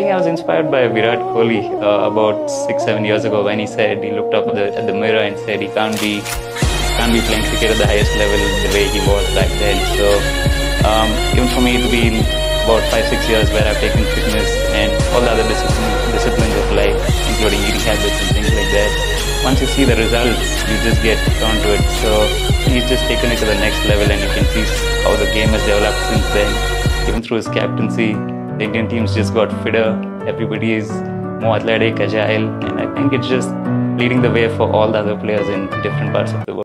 think I was inspired by Virat Kohli about 6-7 years ago when he said he looked up at the mirror and said he can't be playing cricket at the highest level the way he was back then. So even for me, it's been about 5-6 years where I've taken fitness and all the other disciplines of life, including eating habits and things like that. Once you see the results, you just get onto it. So he's just taken it to the next level, and you can see how the game has developed since then. Even through his captaincy, the Indian team's just got fitter, everybody is more athletic, agile, and I think it's just leading the way for all the other players in different parts of the world.